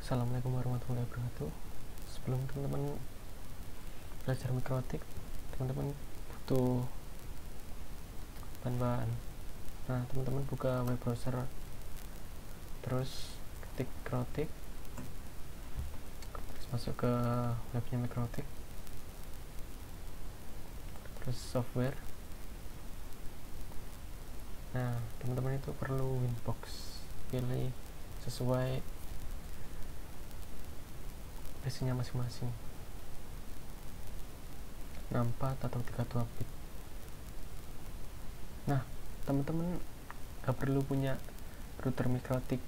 Assalamualaikum warahmatullahi wabarakatuh. Sebelum teman-teman belajar mikrotik, teman-teman butuh bahan-bahan. Nah, teman-teman buka web browser, terus ketik mikrotik, terus masuk ke webnya mikrotik, terus software. Nah, teman-teman itu perlu Winbox, pilih sesuai PC-nya masing-masing 64 atau 32 bit. Nah, teman-teman gak perlu punya router mikrotik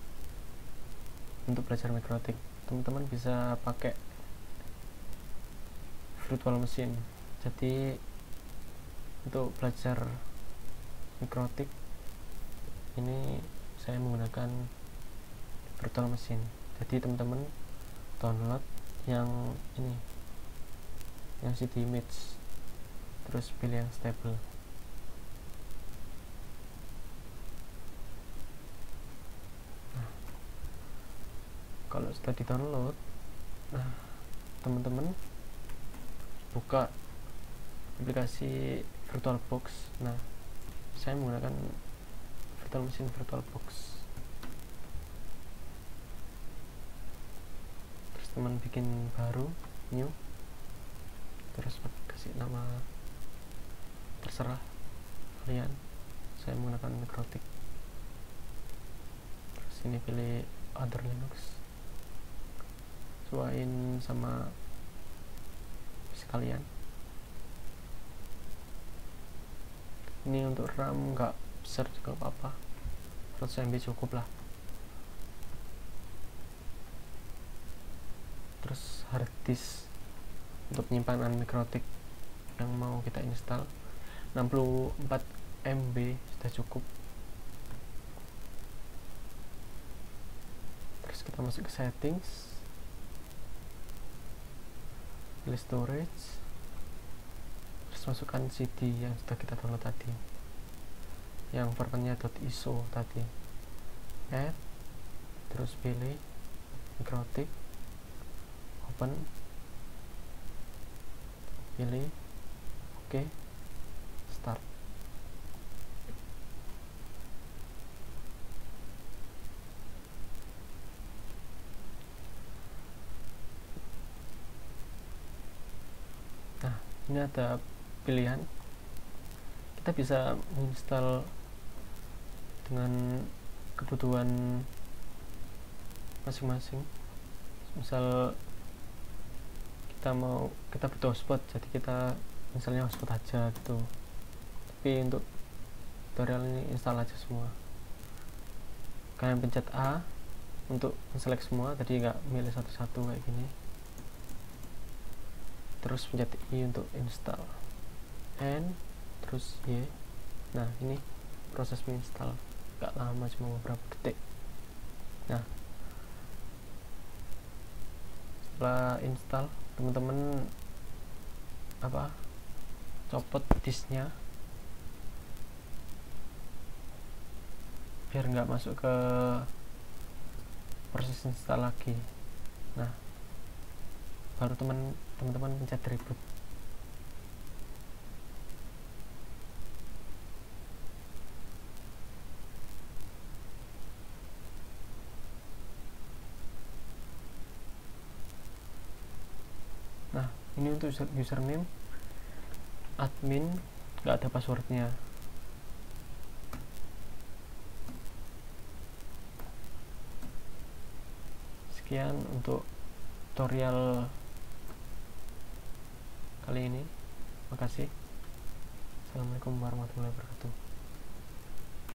untuk belajar mikrotik. Teman-teman bisa pakai virtual mesin. Jadi untuk belajar mikrotik ini saya menggunakan virtual mesin. Jadi teman-teman download yang ini, yang CD image, terus pilih yang stable. Nah, kalau sudah di download, nah, teman-teman buka aplikasi VirtualBox. Nah, saya menggunakan virtual mesin VirtualBox. Terus teman bikin baru, new, terus kasih nama, terserah kalian. Saya menggunakan mikrotik. Terus ini pilih other Linux, sesuaiin sama sekalian. Ini untuk RAM nggak besar juga apa-apa, 100 MB cukup lah. Terus hard disk untuk penyimpanan mikrotik yang mau kita install 64 MB sudah cukup. Terus kita masuk ke settings, pilih storage, terus masukkan CD yang sudah kita download tadi, yang formatnya .iso tadi, add, terus pilih mikrotik, open, pilih oke, start. Nah, ini ada pilihan, kita bisa menginstal dengan kebutuhan masing-masing. Misal kita butuh hotspot, jadi kita misalnya hotspot aja gitu. Tapi untuk tutorial ini install aja semua. Kalian pencet A untuk select semua, tadi nggak milih satu-satu kayak gini. Terus pencet I untuk install, N, terus Y. Nah, ini proses menginstal nggak lama, cuma beberapa detik. Nah, setelah install, teman-teman copot disknya biar nggak masuk ke proses install lagi. Nah, baru teman-teman pencet reboot. Nah, ini untuk username admin, nggak ada passwordnya. Sekian untuk tutorial kali ini. Makasih. Assalamualaikum warahmatullahi wabarakatuh.